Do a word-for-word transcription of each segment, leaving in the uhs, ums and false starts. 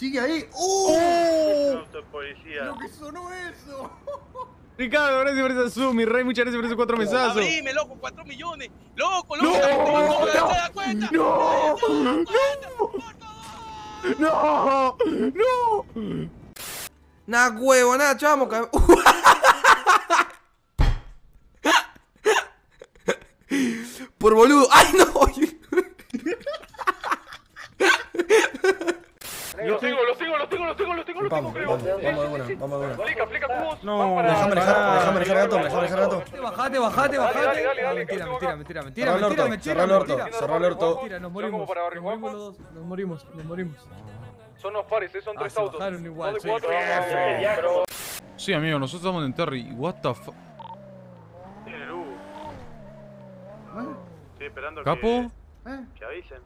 ¡Sigue ahí! ¡Oh! ¡Oh! ¡Lo que sonó eso! Ricardo, gracias por ese sub, mi rey, muchas gracias por esos cuatro mesazos. ¡Abrime, loco! ¡Cuatro millones! ¡Loco, loco! ¡No! ¡No! ¡No! ¡No! ¡No! ¡No! ¡Nah, huevo, nada, chamo! ¡Por boludo! ¡Ay, no! Lo tengo, lo tengo, lo tengo, lo tengo, lo tengo, lo tengo, creo. Vamos, vamos, vamos. Aplica, aplica cubos. No, déjame manejar, déjame manejar gato, déjame manejar gato. Bajate, bajate, bajate. Dale, dale, dale. Mentira, mentira, mentira, mentira, mentira, mentira, mentira. Cerrá el orto. Mentira, nos morimos. Nos morimos los dos, nos morimos, nos morimos. Son los pares, son tres autos. Bajaron igual. Sí, amigo, nosotros estamos en Terry. What the fuck? Tiene luz. Estoy esperando que avisen. ¿Capo? Que avisen.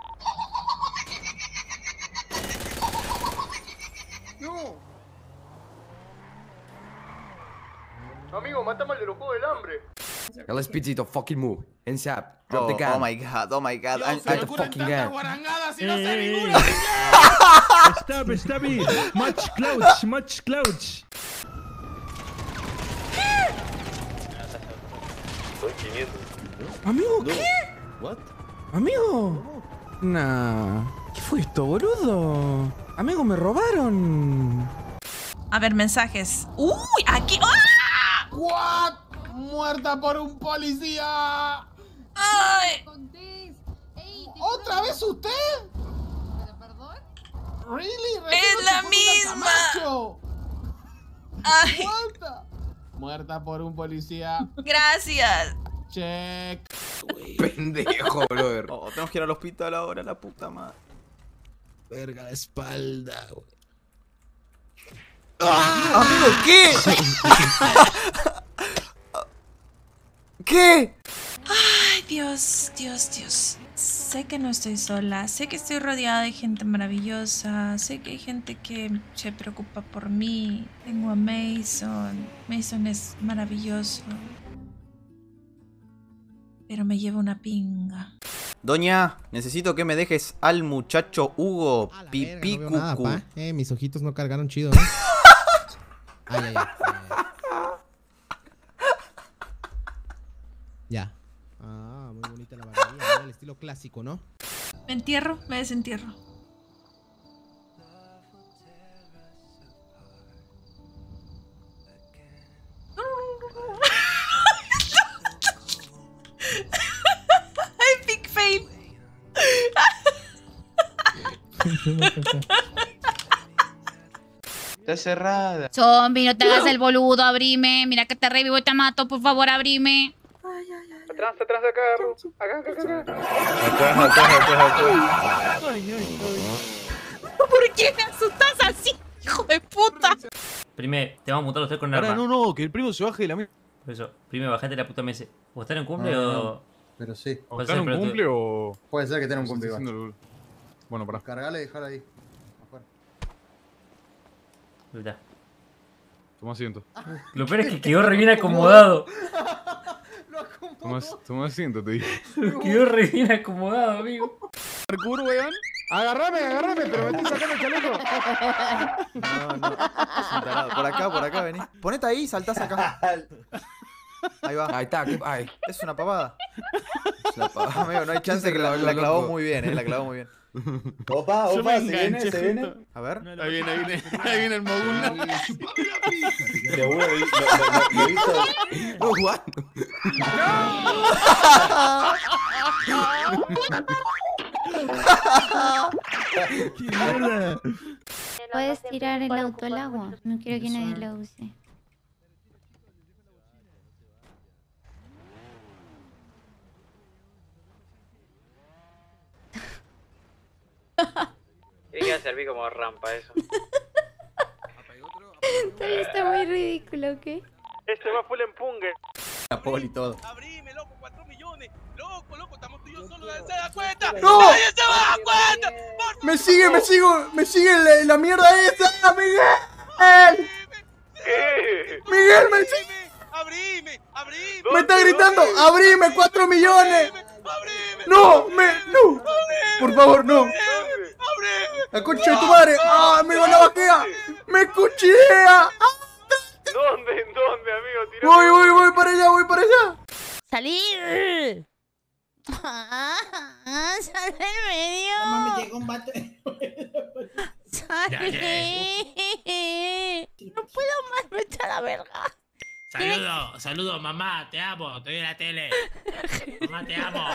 No. Amigo, matamos al de los juegos del hambre. Let's pizza to fucking move. Hands up. Drop oh, the gun. Oh my god, oh my god. I'm at the fucking gun. Si no sé ninguna. Stop, stop me. Much clouds, much clouds. ¿Qué? Amigo, ¿qué? What? Amigo. Nah. ¿Qué fue esto, boludo? Amigo, me robaron. A ver, mensajes. ¡Uy! ¡Aquí! ¡Ah! ¡What! ¡Muerta por un policía! ¡Ay! ¿Otra vez usted? ¿Perdón? ¿Really? ¡Es la misma! ¡Ay! ¡Muerta! Muerta por un policía. Gracias. Check. Pendejo, brother. Oh, tenemos que ir al hospital ahora, la puta madre. Verga la espalda, güey. ¡Ah! Amigo, ¿qué? ¿Qué? Ay, Dios, Dios, Dios. Sé que no estoy sola, sé que estoy rodeada de gente maravillosa, sé que hay gente que se preocupa por mí. Tengo a Mason, Mason es maravilloso. Pero me lleva una pinga. Doña, necesito que me dejes al muchacho Hugo Pipí Cucu. No nada, eh, mis ojitos no cargaron chido, ¿eh? Ay, ay, ay, ay. Ya. Ah, muy bonita la barbería, el estilo clásico, ¿no? Me entierro, me desentierro. Está cerrada. Zombie, no te hagas el boludo, abrime. Mira que te revivo y te mato, por favor, abrime. Ay, ay, ay. Atrás, atrás de acá, Ru. Acá, acá, acá. Atrás, atrás, atrás, atrás. Ay, ay, ay. ¿Por qué me asustas así, hijo de puta? Prime, te vamos a mutar usted con el arma. No, no, que el primo se baje de la mesa. Eso, prime, bajate la puta mesa. ¿O estar en cumple o...? Pero sí. ¿O estar en cumple o...? Puede ser que estén en cumple. Bueno, para cargarle y dejarla ahí. Ya. Toma asiento. Lo peor es que quedó re bien acomodado. Lo acomodó. Toma asiento, te dije. Quedó re bien acomodado, amigo. Parkour, weón. Agarrame, agarrame, pero me estoy sacando el chaleco. No, no. Es un tarado. Por acá, por acá, vení. Ponete ahí y saltás acá. Ahí va. Ahí está. Ay. Es una pavada. Es una pavada, amigo. No hay chance que la, la clavó muy bien, eh. La clavó muy bien. Opa, opa, se viene, se viene. A ver. Ahí viene, ahí viene. Ahí viene el mogul. Seguro lo he visto. No, Juan. ¡No! Puedes tirar el auto al agua. No quiero que nadie lo use. Tiene que servir como rampa eso. Todavía está muy ridículo, ¿ok? Este va full empungue. La poli y todo. Abrime, loco, cuatro millones. Loco, loco, estamos tú y yo solos. ¡Nadie se da cuenta! ¡No! ¡Nadie se da cuenta! ¡Me sigue, me sigo! ¡Me sigue la, la mierda esa! ¡Miguel! ¿Qué? ¡Miguel, me sigue! ¡Abrime! ¡Abrime! ¡Me está gritando! ¡Abrime, cuatro millones! ¡Abreme! ¡No! ¡Me! ¡No! ¡Por favor, no! ¡Abreme! ¡La concha de tu madre! ¡Ah! ¡Me la bajea! ¡Me cuchillea! ¿Dónde? ¿Dónde, amigo? Tira. ¡Voy, voy, voy para allá! ¡Voy para allá! ¡Salir! ¡Ah! ¡Sal del medio! Mamá, me llegó un vato. ¡Salí! ¡No puedo más! ¡Me echa la verga! Saludo, saludo, mamá, te amo, estoy en la tele. Mamá, te amo.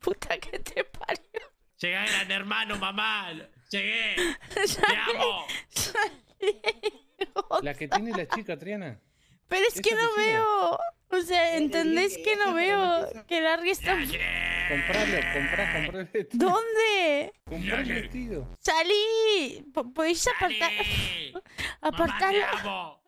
Puta que te parió. Llegué a gran hermano, mamá. Llegué. Te amo. La que tiene la chica, Triana. Pero es que no veo. O sea, ¿entendés que no veo? Que larga está. Comprarlo, comprar, comprar el vestido. ¿Dónde? Comprar el vestido. Salí. ¿Podéis apartar? Apartarlo.